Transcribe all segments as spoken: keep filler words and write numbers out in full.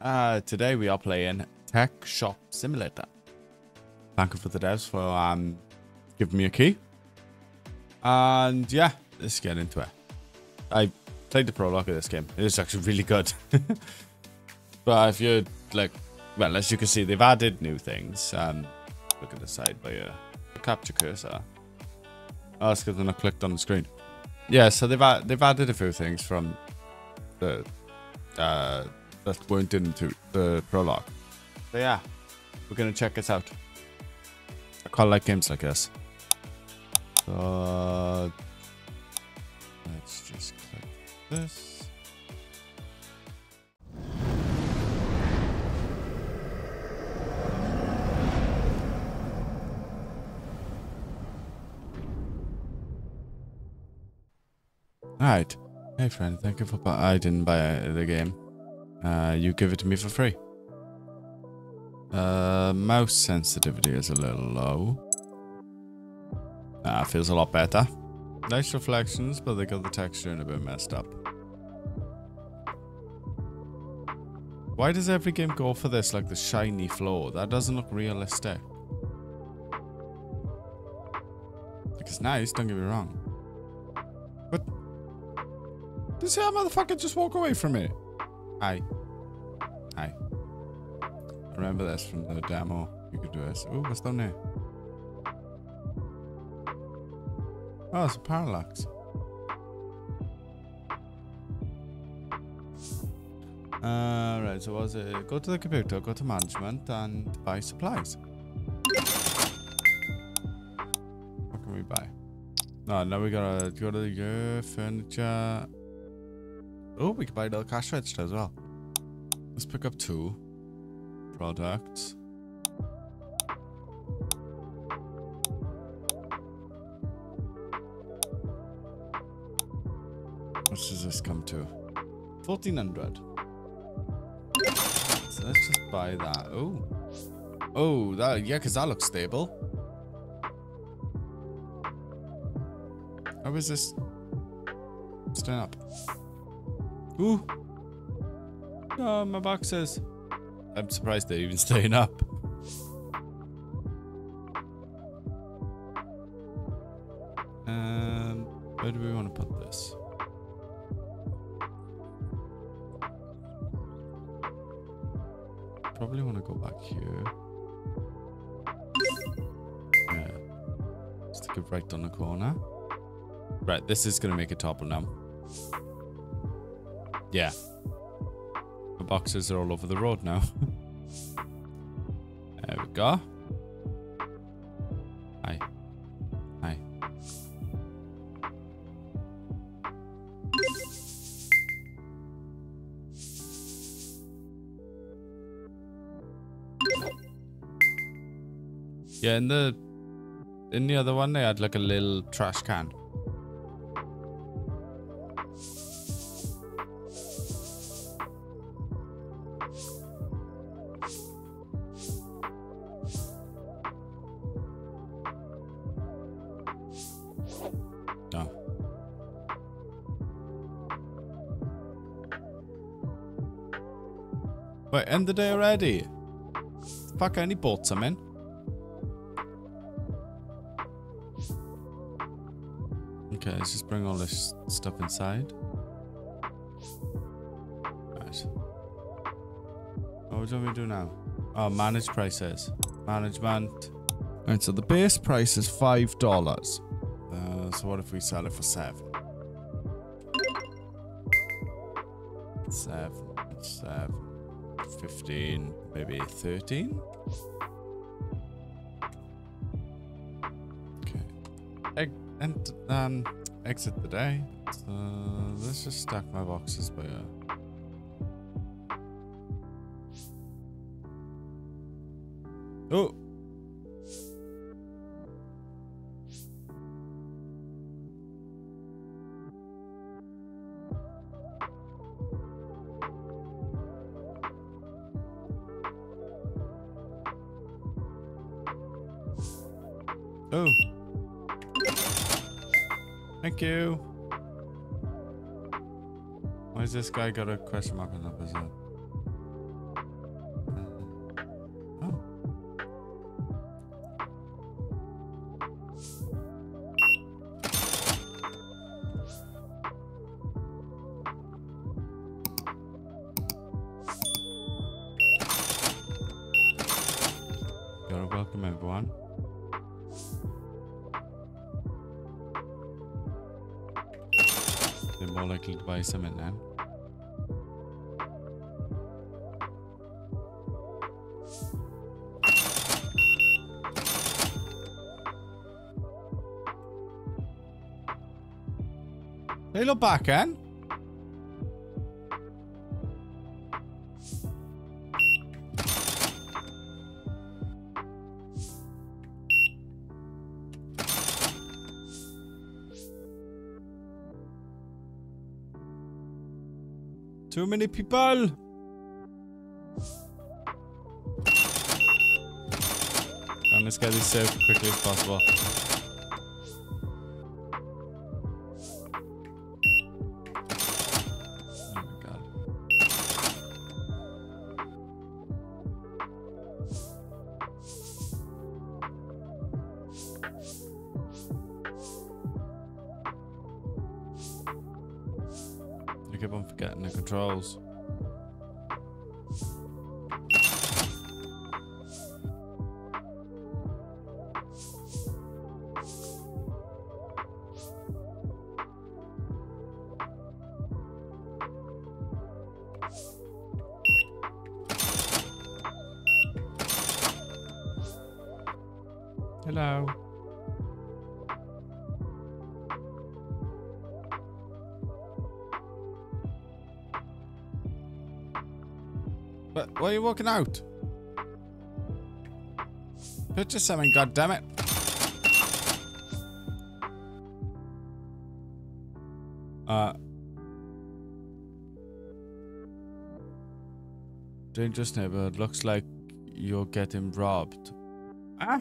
Uh, today we are playing Tech Shop Simulator. Thank you for the devs for um, giving me a key. And yeah, let's get into it. I played the prologue of this game. It is actually really good. But if you're like, well, as you can see, they've added new things. Um, look at the side by your capture cursor. Oh, that's because I clicked on the screen. Yeah, so they've they've added a few things from the uh, that weren't into the prologue. So yeah, we're gonna check this out. I quite like games like this. So let's just click this. Alright. Hey friend, thank you for buying. I didn't buy the game. Uh, you give it to me for free. Uh, mouse sensitivity is a little low. Ah, feels a lot better. Nice reflections, but they got the texture in a bit messed up. Why does every game go for this, like the shiny floor? That doesn't look realistic. Like, it's nice, don't get me wrong. But this here motherfucker just walk away from me. Hi. Hi. I remember this from the demo. You could do this. Ooh, what's down there? Oh, it's a parallax. Uh, right, so was it? Go to the computer, go to management, and buy supplies. What can we buy? No, now we gotta go to the uh, furniture. Oh, we can buy the cash register as well. Let's pick up two products. What does this come to? fourteen hundred. So let's just buy that. Oh. Oh, that, yeah, because that looks stable. How is this? Stand up. Ooh. No, my boxes. I'm surprised they're even staying up. Um, where do we want to put this? Probably want to go back here. Yeah. Stick it right down the corner. Right, this is going to make it topple now. Yeah. The boxes are all over the road now. There we go. Hi. Hi. Yeah, in the in the other one they had like a little trash can. Wait, end the day already. Fuck, I only bought some in. Okay, let's just bring all this stuff inside. Right. Oh, what do we do now? Oh, manage prices. Management. Alright, so the base price is five dollars. Uh, so what if we sell it for seven? Seven. Seven. fifteen, maybe thirteen. Okay. Egg, and um, exit the day. So let's just stack my boxes by. Uh, oh. Oh. Thank you. Why's this guy got a question mark on the episode? and welcome everyone. They're more likely to buy some then. They look back, eh? Too many people. And let's get this saved as quickly as possible. Oh my god. I keep on forgetting the controls. Hello. But why are you walking out? Purchase something, goddammit. Uh Dangerous neighborhood, looks like you're getting robbed. Huh?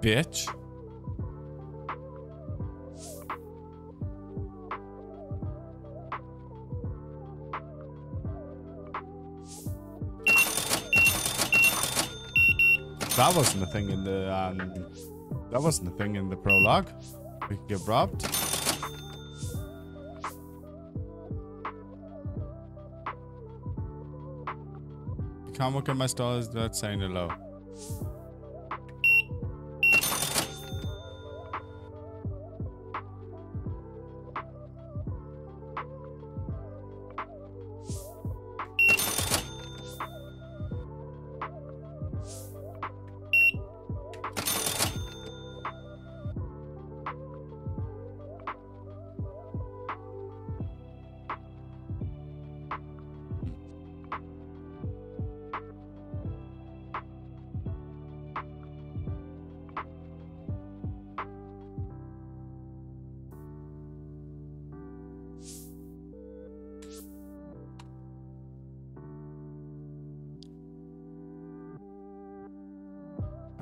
Bitch. That wasn't a thing in the um, that wasn't a thing in the prologue. We could get robbed. You can't walk in my stall without saying hello.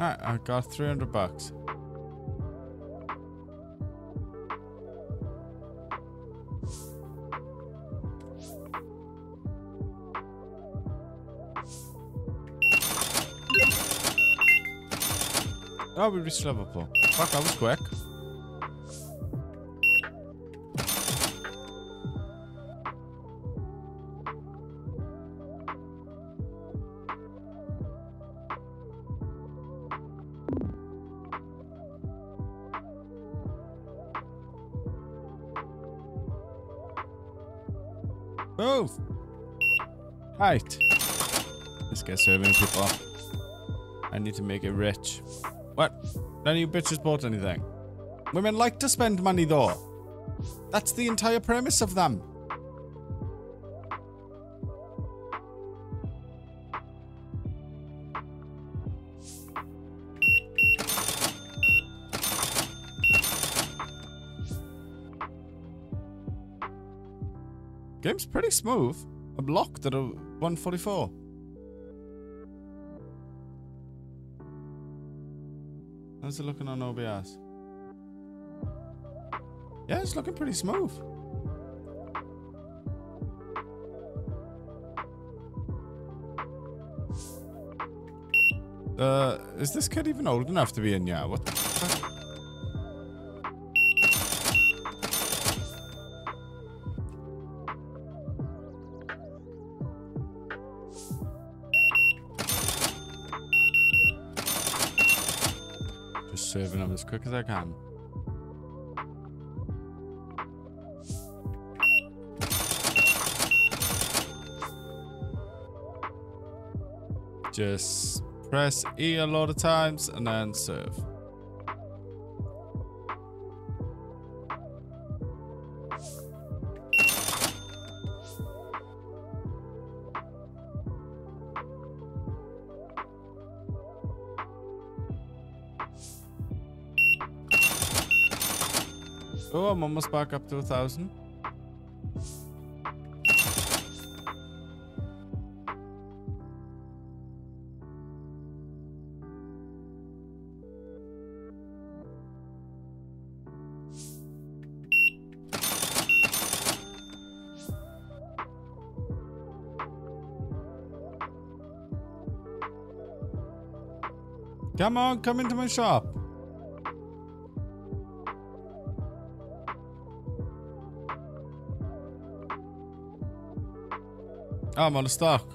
Alright, I got three hundred bucks. Oh, we reached level four. Fuck, I was quick. Move! Right. This guy's serving people. I need to make it rich. What? None of you bitches bought anything. Women like to spend money though. That's the entire premise of them. Game's pretty smooth. I'm locked at a one forty-four. How's it looking on O B S? Yeah, it's looking pretty smooth. Uh, is this kid even old enough to be in here? What the fuck? serving them as quick as I can. Just press E a lot of times and then serve. Oh, I'm almost back up to a thousand. Come on, come into my shop. Oh, I'm out of stock.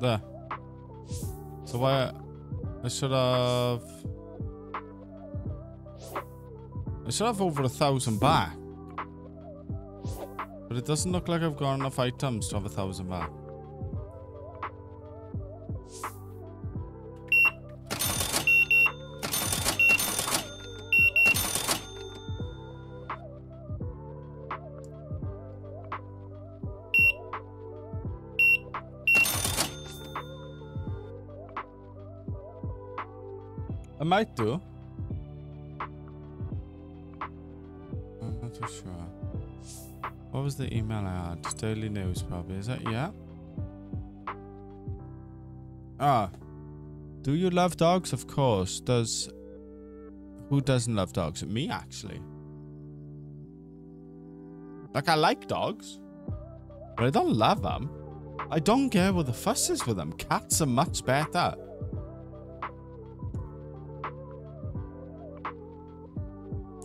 There. So why I should have I should have over a thousand back. But it doesn't look like I've got enough items to have a thousand back. I might do. I'm not too sure. What was the email I had? Daily news, probably. Is that, yeah? Ah. Do you love dogs? Of course. Does... Who doesn't love dogs? Me, actually. Like, I like dogs. But I don't love them. I don't care what the fuss is with them. Cats are much better.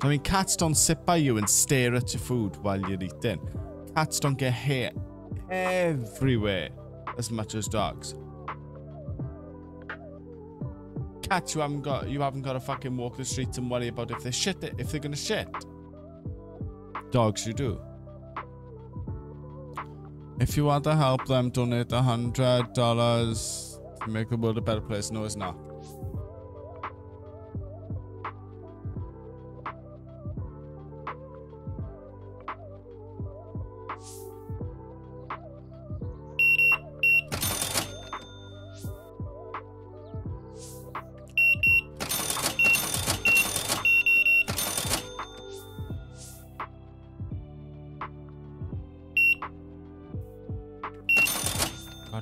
I mean, cats don't sit by you and stare at your food while you're eating. Cats don't get hair everywhere as much as dogs. Cats, you haven't got you haven't got to fucking walk the streets and worry about if they shit it, if they're gonna shit. Dogs, you do. If you want to help them, donate a hundred dollars to make the world a better place. No, it's not.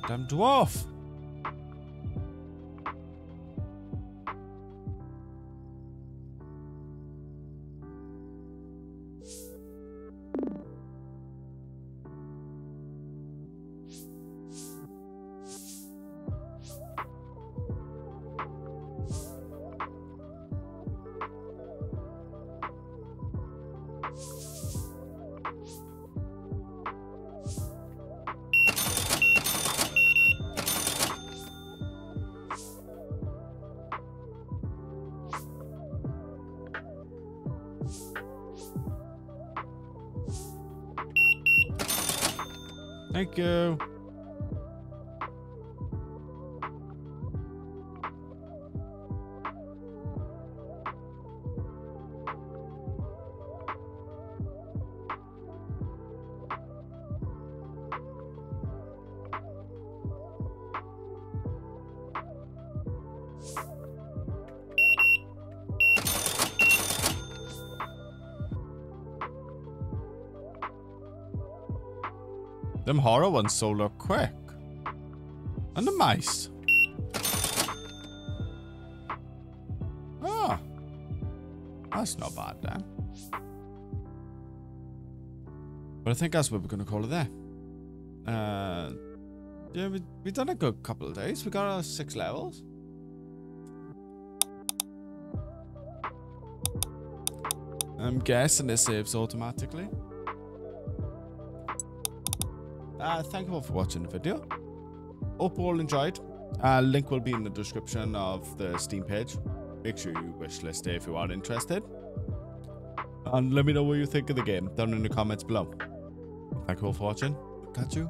Goddamn dwarf! Thank you. Them horror ones sold out quick. And the mice. Ah. That's not bad then. But I think that's what we're going to call it there. Uh, yeah, we, we've done a good couple of days. We got our six levels. I'm guessing it saves automatically. Uh, thank you all for watching the video. Hope you all enjoyed. Uh, link will be in the description of the Steam page. Make sure you wishlist it if you are interested. And let me know what you think of the game down in the comments below. Thank you all for watching. Catch you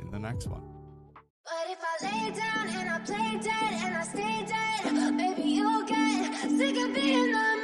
in the next one. But if I lay down and I play dead and I stay dead, maybe you'll get sick of being the